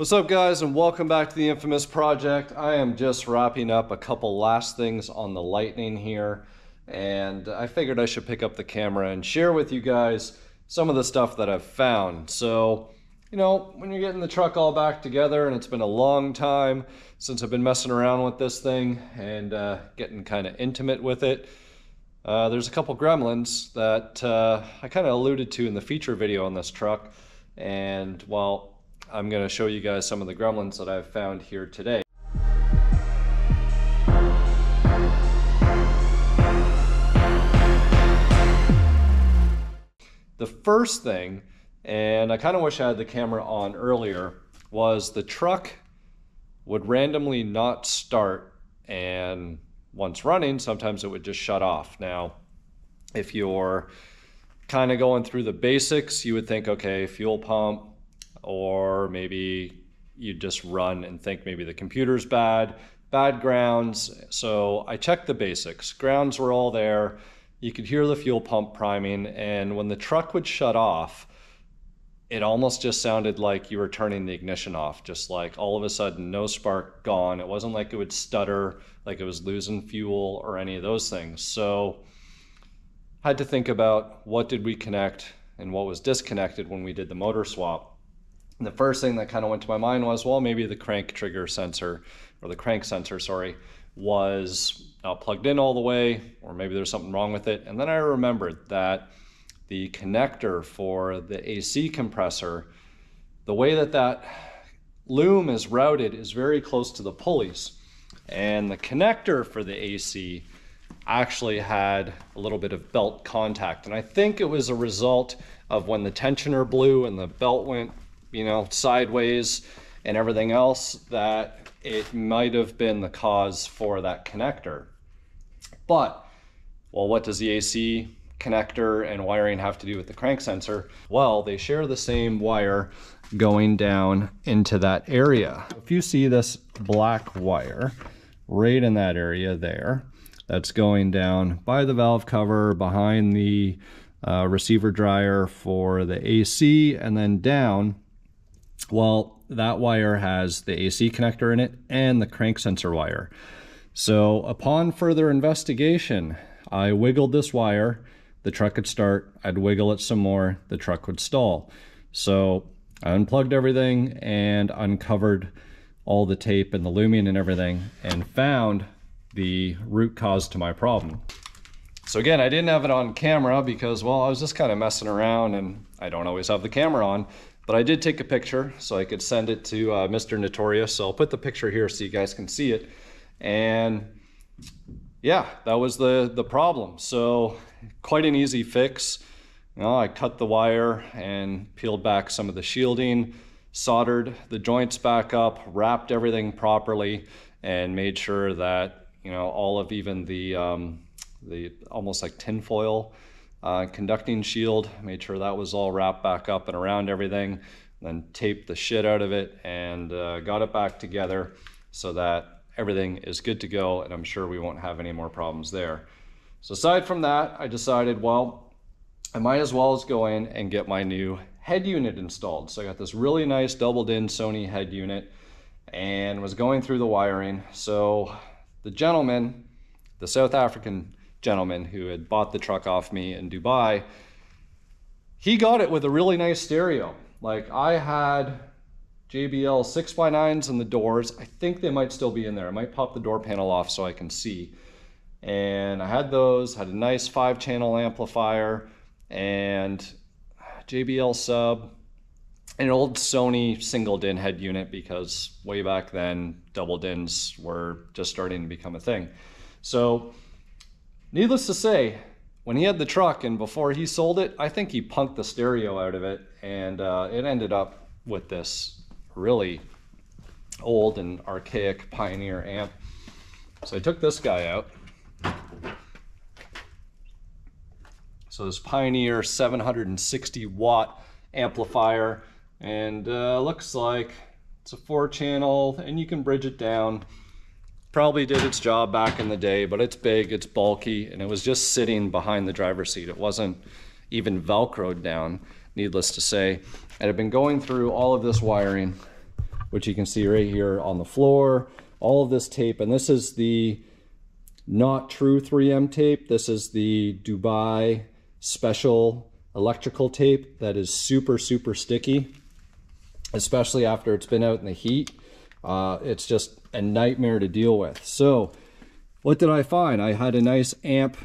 What's up guys, and welcome back to The Infamous Project. I am just wrapping up a couple last things on the Lightning here, and I figured I should pick up the camera and share with you guys some of the stuff that I've found. So, you know, when you're getting the truck all back together, and it's been a long time since I've been messing around with this thing and getting kind of intimate with it, there's a couple gremlins that I kind of alluded to in the feature video on this truck, and well, I'm going to show you guys some of the gremlins that I've found here today. The first thing, and I kind of wish I had the camera on earlier, was the truck would randomly not start, and once running, sometimes it would just shut off. Now, if you're kind of going through the basics, you would think, okay, fuel pump, or maybe you just run and think maybe the computer's bad grounds. So I checked the basics. Grounds were all there. You could hear the fuel pump priming, and when the truck would shut off, it almost just sounded like you were turning the ignition off, just like all of a sudden, no spark, gone. It wasn't like it would stutter, like it was losing fuel or any of those things. So I had to think about what did we connect and what was disconnected when we did the motor swap. The first thing that kind of went to my mind was, well, maybe the crank trigger sensor, or the crank sensor, sorry, was not plugged in all the way, or maybe there's something wrong with it. And then I remembered that the connector for the AC compressor, the way that that loom is routed is very close to the pulleys. And the connector for the AC actually had a little bit of belt contact. And I think it was a result of when the tensioner blew and the belt went, you know, sideways and everything else, that it might have been the cause for that connector. But, well, what does the AC connector and wiring have to do with the crank sensor? Well, they share the same wire going down into that area. If you see this black wire right in that area there, that's going down by the valve cover, behind the receiver dryer for the AC, and then down. Well, that wire has the AC connector in it and the crank sensor wire. So upon further investigation, I wiggled this wire, the truck could start, I'd wiggle it some more, the truck would stall. So I unplugged everything and uncovered all the tape and the looming and everything, and found the root cause to my problem. So again, I didn't have it on camera because, well, I was just kind of messing around and I don't always have the camera on. But I did take a picture so I could send it to Mr. Notorious. So I'll put the picture here so you guys can see it. And yeah, that was the problem. So quite an easy fix. You know, I cut the wire and peeled back some of the shielding, soldered the joints back up, wrapped everything properly, and made sure that, you know, all of even the almost like tinfoil conducting shield, made sure that was all wrapped back up and around everything, then taped the shit out of it and got it back together so that everything is good to go, and I'm sure we won't have any more problems there. So aside from that, I decided, well, I might as well just go in and get my new head unit installed. So I got this really nice doubled in Sony head unit and was going through the wiring. So the gentleman, the South African gentleman who had bought the truck off me in Dubai, he got it with a really nice stereo. Like, I had JBL 6x9s in the doors. I think they might still be in there. I might pop the door panel off so I can see. And I had those, had a nice 5-channel amplifier and JBL sub, an old Sony single DIN head unit, because way back then double DINs were just starting to become a thing. So needless to say, when he had the truck and before he sold it, I think he punked the stereo out of it, and it ended up with this really old and archaic Pioneer amp. So I took this guy out. So this Pioneer 760 watt amplifier, and looks like it's a 4-channel, and you can bridge it down. Probably did its job back in the day, but it's big, it's bulky, and it was just sitting behind the driver's seat. It wasn't even Velcroed down, needless to say. And I've been going through all of this wiring which you can see right here on the floor. All of this tape, and this is the not true 3M tape. This is the Dubai special electrical tape that is super, super sticky, especially after it's been out in the heat. It's just a nightmare to deal with. So what did I find? I had a nice amp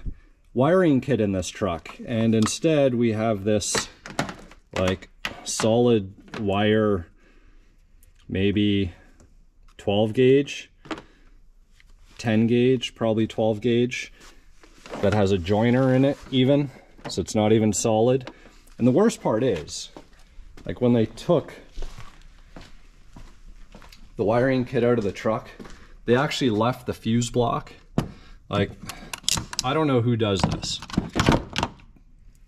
wiring kit in this truck, and instead we have this like solid wire, maybe 12 gauge, 10 gauge, probably 12 gauge, that has a joiner in it even, so it's not even solid. And the worst part is, like, when they took the wiring kit out of the truck, they actually left the fuse block. Like, I don't know who does this.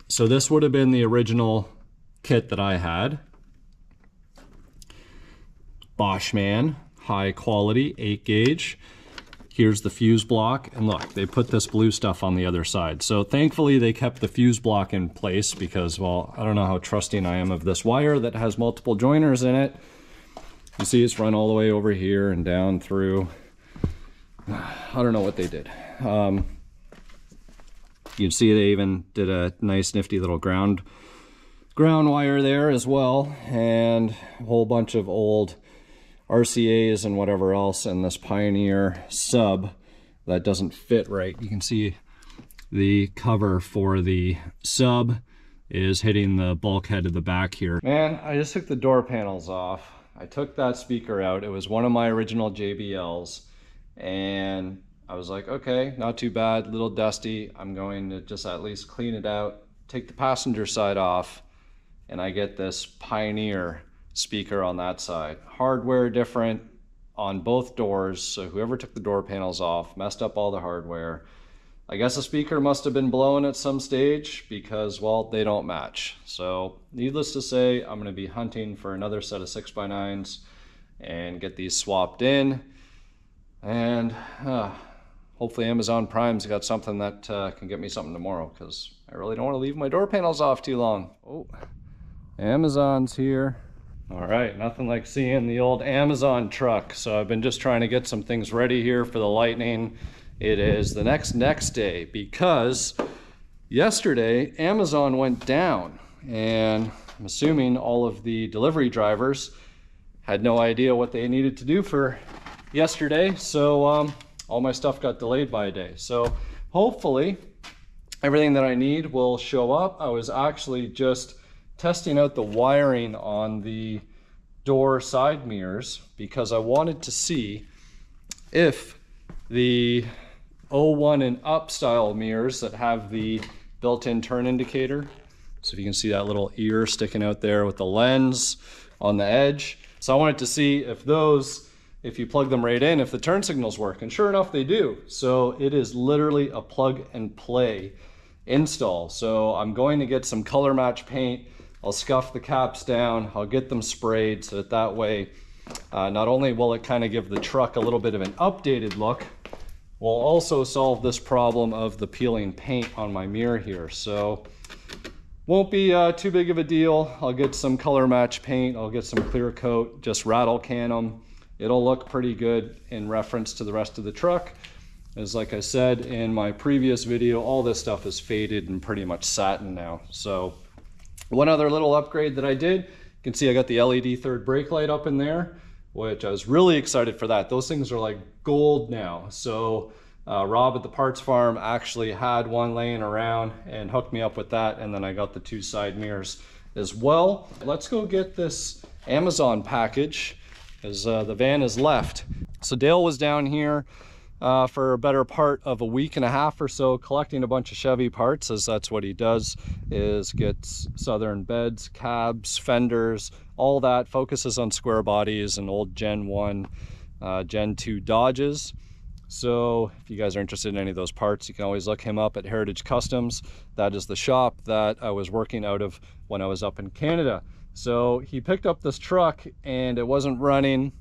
So this would have been the original kit that I had. Bosch, man, high quality, 8 gauge. Here's the fuse block, and look, they put this blue stuff on the other side. So thankfully they kept the fuse block in place because, well, I don't know how trusting I am of this wire that has multiple joiners in it. You see it's run all the way over here and down through. I don't know what they did. You'd see they even did a nice nifty little ground wire there as well, and a whole bunch of old RCAs and whatever else, and this Pioneer sub that doesn't fit right. You can see the cover for the sub is hitting the bulkhead of the back here. Man, I just took the door panels off. I took that speaker out. It was one of my original JBLs, and I was like, okay, not too bad, a little dusty. I'm going to just at least clean it out, take the passenger side off, and I get this Pioneer speaker on that side. Hardware different on both doors, so whoever took the door panels off messed up all the hardware. I guess the speaker must have been blown at some stage because, well, they don't match. So needless to say, I'm going to be hunting for another set of 6x9s and get these swapped in. And hopefully Amazon Prime's got something that can get me something tomorrow, because I really don't want to leave my door panels off too long. Oh, Amazon's here. All right, nothing like seeing the old Amazon truck. So I've been just trying to get some things ready here for the Lightning. It is the next day, because yesterday Amazon went down, and I'm assuming all of the delivery drivers had no idea what they needed to do for yesterday. So all my stuff got delayed by a day. So hopefully everything that I need will show up. I was actually just testing out the wiring on the door side mirrors because I wanted to see if the 01 and up style mirrors that have the built-in turn indicator. So if you can see that little ear sticking out there with the lens on the edge. So I wanted to see if those, if you plug them right in, if the turn signals work, and sure enough they do. So it is literally a plug and play install. So I'm going to get some color match paint. I'll scuff the caps down, I'll get them sprayed so that that way not only will it kind of give the truck a little bit of an updated look, we'll also solve this problem of the peeling paint on my mirror here. So won't be too big of a deal. I'll get some color match paint, I'll get some clear coat, just rattle can them. It'll look pretty good in reference to the rest of the truck. As like I said in my previous video, all this stuff is faded and pretty much satin now. So one other little upgrade that I did, you can see I got the LED third brake light up in there, which I was really excited for that. Those things are like gold now. So Rob at the parts farm actually had one laying around and hooked me up with that, and then I got the two side mirrors as well. Let's go get this Amazon package, as the van is left. So Dale was down here for a better part of a week and a half or so collecting a bunch of Chevy parts, as that's what he does, is gets Southern beds, cabs, fenders, all that, focuses on square bodies and old Gen 1, Gen 2 Dodges. So if you guys are interested in any of those parts, you can always look him up at Heritage Customs. That is the shop that I was working out of when I was up in Canada. So he picked up this truck and it wasn't running.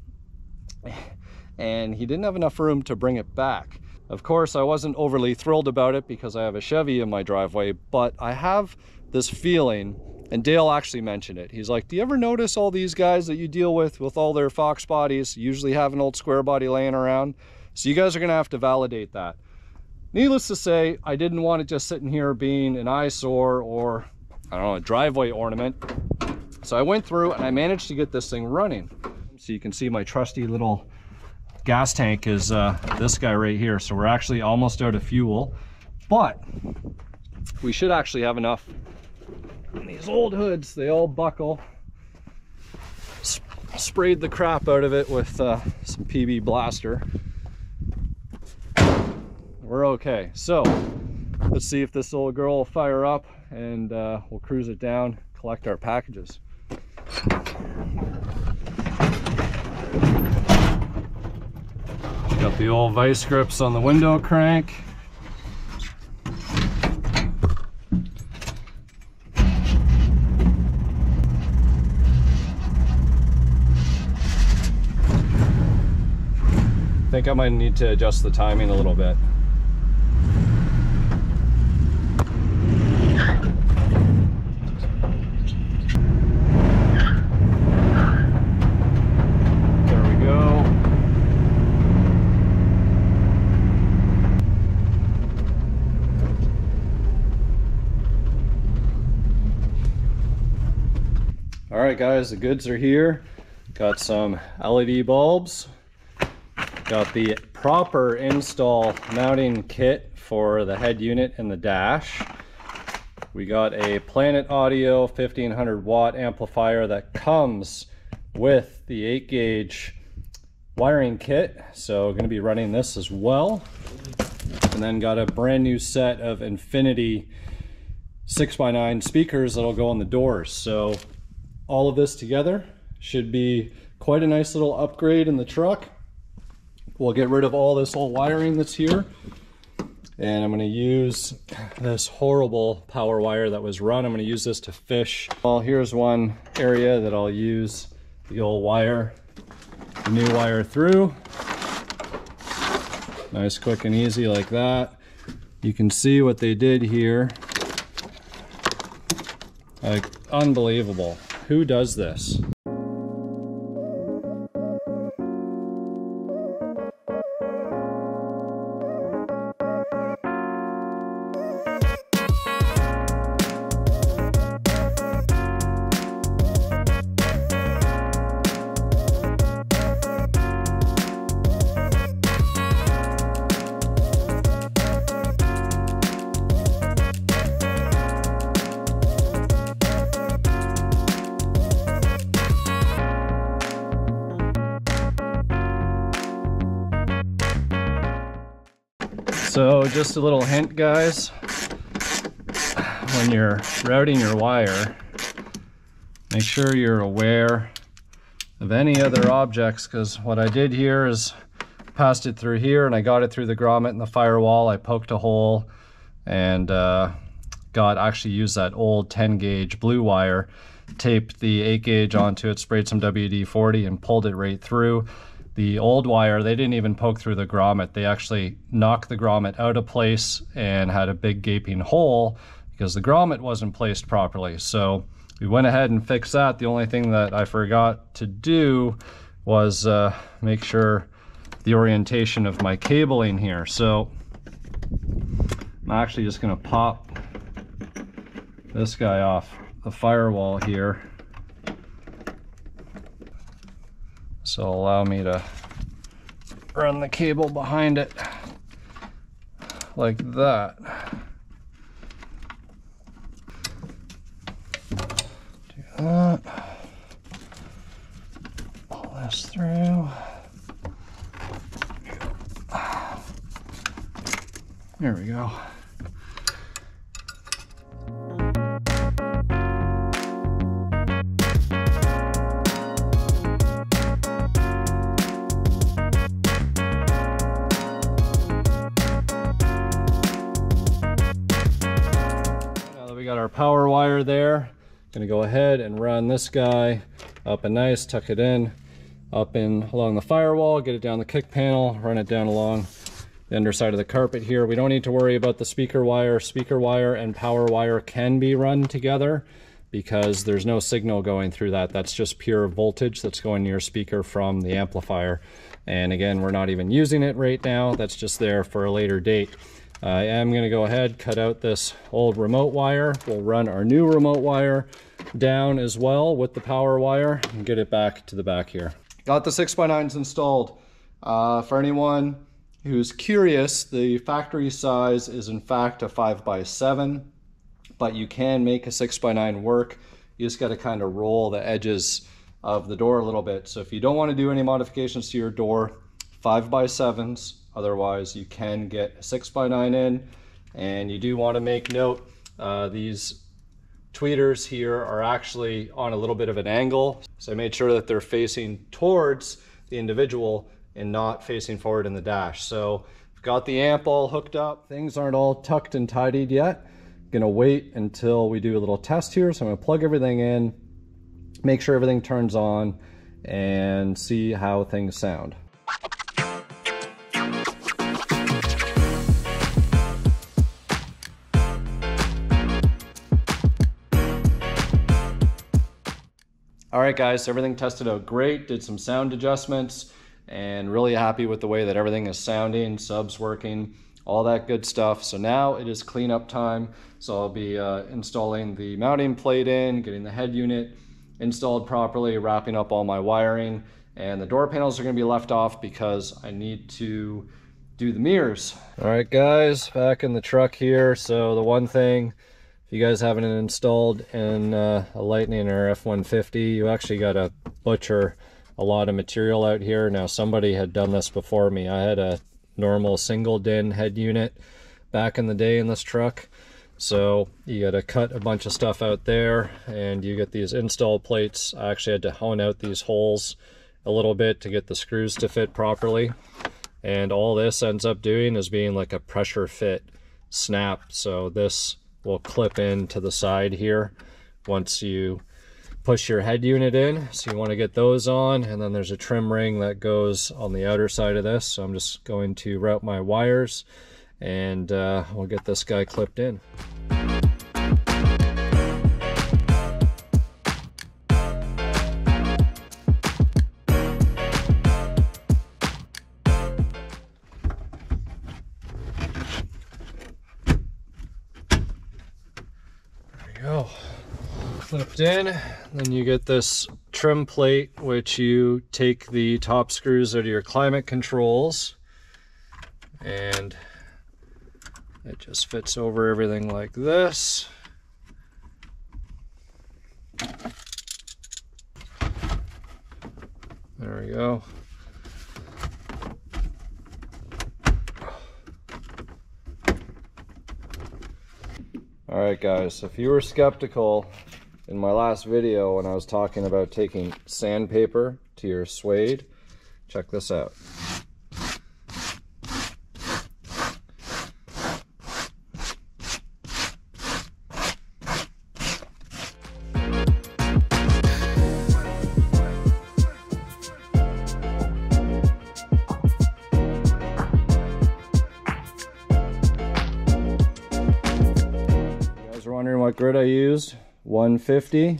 And he didn't have enough room to bring it back. Of course, I wasn't overly thrilled about it because I have a Chevy in my driveway, but I have this feeling And Dale actually mentioned it. He's like, do you ever notice all these guys that you deal with all their Fox bodies usually have an old square body laying around? So you guys are going to have to validate that. Needless to say, I didn't want it just sitting here being an eyesore or, I don't know, a driveway ornament. So I went through and I managed to get this thing running. So you can see my trusty little gas tank is this guy right here. So we're actually almost out of fuel, but we should actually have enough. And these old hoods, they all buckle. Sprayed the crap out of it with some PB Blaster. We're okay. So let's see if this little girl will fire up, and we'll cruise it down, collect our packages. Got the old vice grips on the window crank. I think I might need to adjust the timing a little bit. There we go. All right, guys, the goods are here. Got some LED bulbs. Got the proper install mounting kit for the head unit and the dash. We got a Planet Audio 1500 watt amplifier that comes with the 8-gauge wiring kit. So going to be running this as well. And then got a brand new set of Infinity 6x9 speakers that'll go on the doors. So all of this together should be quite a nice little upgrade in the truck. We'll get rid of all this old wiring that's here, and I'm going to use this horrible power wire that was run. I'm going to use this to fish. Well, here's one area that I'll use the old wire, the new wire through. Nice, quick and easy like that. You can see what they did here. Like, unbelievable. Who does this? So just a little hint, guys, when you're routing your wire, make sure you're aware of any other objects, because what I did here is passed it through here and I got it through the grommet and the firewall. I poked a hole and actually used that old 10-gauge blue wire, taped the 8-gauge onto it, sprayed some WD-40 and pulled it right through. The old wire, they didn't even poke through the grommet. They actually knocked the grommet out of place and had a big gaping hole because the grommet wasn't placed properly. So we went ahead and fixed that. The only thing that I forgot to do was make sure the orientation of my cabling here. So I'm actually just gonna pop this guy off the firewall here. So allow me to run the cable behind it like that. Do that. Pull this through. There we go. Power wire there. Gonna go ahead and run this guy up and nice, tuck it in, up in along the firewall, get it down the kick panel, run it down along the underside of the carpet here. We don't need to worry about the speaker wire. Speaker wire and power wire can be run together. because there's no signal going through that. That's just pure voltage that's going to your speaker from the amplifier. And again, we're not even using it right now. That's just there for a later date. I am going to go ahead, cut out this old remote wire. We'll run our new remote wire down as well with the power wire and get it back to the back here. Got the 6x9s installed. For anyone who's curious, the factory size is in fact a 5x7, but you can make a 6x9 work. You just got to kind of roll the edges of the door a little bit. So if you don't want to do any modifications to your door, 5x7s. Otherwise, you can get a 6x9 in. And you do want to make note, these tweeters here are actually on a little bit of an angle. So I made sure that they're facing towards the individual and not facing forward in the dash. So I've got the amp all hooked up. Things aren't all tucked and tidied yet. I'm gonna wait until we do a little test here. So I'm gonna plug everything in, make sure everything turns on, and see how things sound. All right guys, everything tested out great, did some sound adjustments, and really happy with the way that everything is sounding, subs working, all that good stuff. So now it is cleanup time. So I'll be installing the mounting plate in, getting the head unit installed properly, wrapping up all my wiring, and the door panels are gonna be left off because I need to do the mirrors. All right guys, back in the truck here. So the one thing, if you guys haven't installed in a Lightning or F-150, you actually got to butcher a lot of material out here. Now, somebody had done this before me. I had a normal single DIN head unit back in the day in this truck. So you got to cut a bunch of stuff out there, and you get these install plates. I actually had to hone out these holes a little bit to get the screws to fit properly. And all this ends up doing is being like a pressure fit snap. So this will clip into the side here once you push your head unit in. So you want to get those on, and then there's a trim ring that goes on the outer side of this. So I'm just going to route my wires, and we'll get this guy clipped in. Clipped in, then you get this trim plate, which you take the top screws out of your climate controls, and it just fits over everything like this. There we go. All right guys, if you were skeptical in my last video when I was talking about taking sandpaper to your suede, check this out. You guys are wondering what grit I used? 150. I'm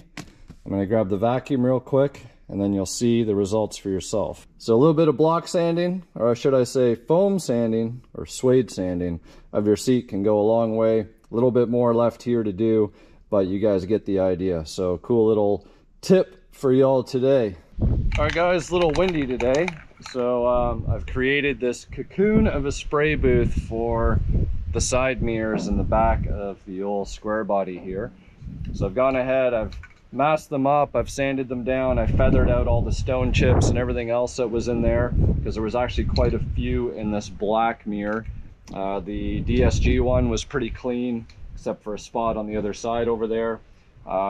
going to grab the vacuum real quick, and then you'll see the results for yourself. So a little bit of block sanding, or should I say foam sanding or suede sanding of your seat can go a long way. A little bit more left here to do, but you guys get the idea. So cool little tip for y'all today. All right guys, it's a little windy today. So I've created this cocoon of a spray booth for the side mirrors in the back of the old square body here. So I've gone ahead, I've masked them up, I've sanded them down, I feathered out all the stone chips and everything else that was in there, because there was actually quite a few in this black mirror. The DSG one was pretty clean, except for a spot on the other side over there.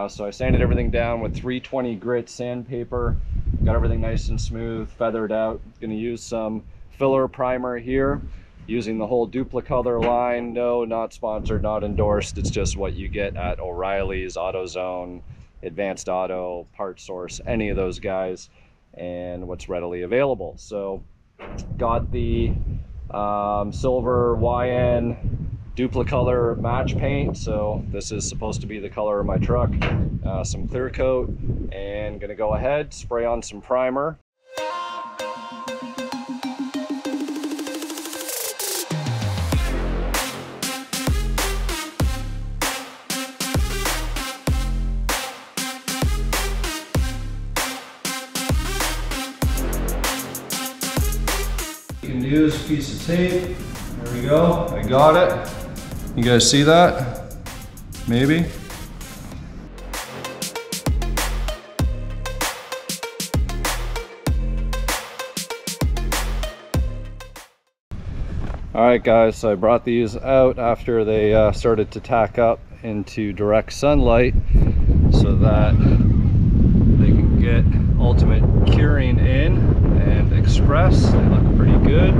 So I sanded everything down with 320 grit sandpaper, got everything nice and smooth, feathered out. Going to use some filler primer here, using the whole DupliColor line. No, not sponsored, not endorsed. It's just what you get at O'Reilly's, AutoZone, Advanced Auto, Part Source, any of those guys, and what's readily available. So got the silver YN DupliColor match paint, so this is supposed to be the color of my truck. Some clear coat, and gonna go ahead, spray on some primer. Use a piece of tape. There we go. I got it. You guys see that? Maybe. All right, guys. So I brought these out after they started to tack up into direct sunlight, so that they can get ultimate curing in and express. They look pretty good,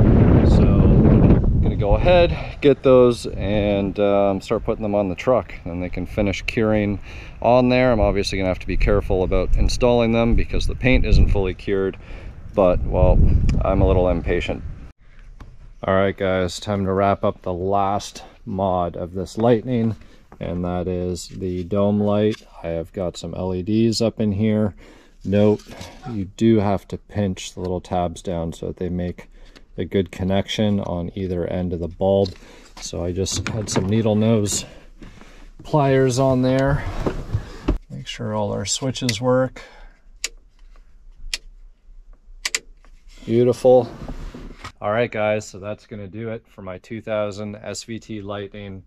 so I'm gonna go ahead, get those, and start putting them on the truck, and they can finish curing on there. I'm obviously gonna have to be careful about installing them because the paint isn't fully cured, but well, I'm a little impatient. All right, guys, time to wrap up the last mod of this Lightning, and that is the dome light. I have got some LEDs up in here. Note, you do have to pinch the little tabs down so that they make a good connection on either end of the bulb. So I just had some needle nose pliers on there. Make sure all our switches work. Beautiful. All right, guys, so that's going to do it for my 2000 SVT Lightning.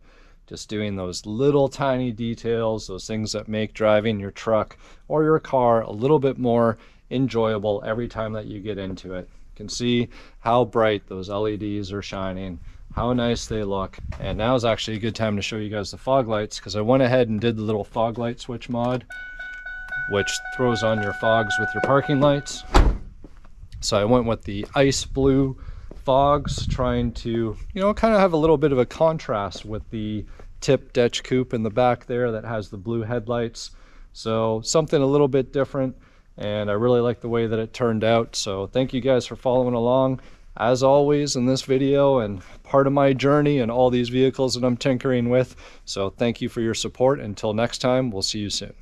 Just doing those little tiny details, those things that make driving your truck or your car a little bit more enjoyable every time that you get into it. You can see how bright those LEDs are shining, how nice they look. And now is actually a good time to show you guys the fog lights, because I went ahead and did the little fog light switch mod, which throws on your fogs with your parking lights. So I went with the ice blue fogs, trying to, you know, kind of have a little bit of a contrast with the tip Dutch coupe in the back there that has the blue headlights. So something a little bit different, and I really like the way that it turned out. So thank you guys for following along as always in this video and part of my journey and all these vehicles that I'm tinkering with. So thank you for your support. Until next time, we'll see you soon.